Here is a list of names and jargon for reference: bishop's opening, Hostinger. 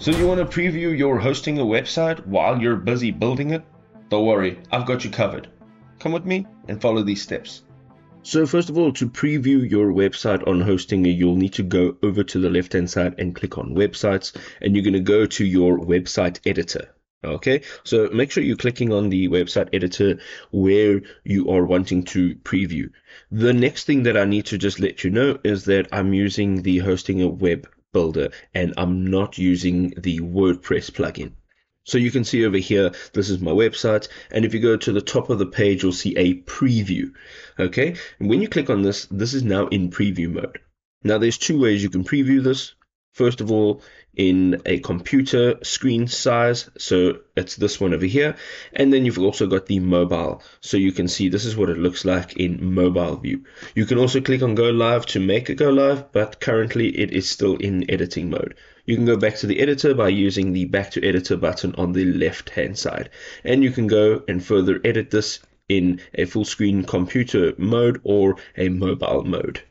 So you want to preview your Hostinger website while you're busy building it? Don't worry, I've got you covered. Come with me and follow these steps. So first of all, to preview your website on Hostinger, you'll need to go over to the left-hand side and click on Websites, and you're going to go to your website editor. Okay, so make sure you're clicking on the website editor where you are wanting to preview. The next thing that I need to just let you know is that I'm using the Hostinger web builder and I'm not using the WordPress plugin. So you can see over here, this is my website, and if you go to the top of the page, you'll see a preview. Okay, and when you click on this, this is now in preview mode. Now there's two ways you can preview this. First of all, in a computer screen size, so it's this one over here, and then you've also got the mobile, so you can see this is what it looks like in mobile view. You can also click on go live to make it go live, but currently it is still in editing mode. You can go back to the editor by using the back to editor button on the left hand side, and you can go and further edit this in a full screen computer mode or a mobile mode.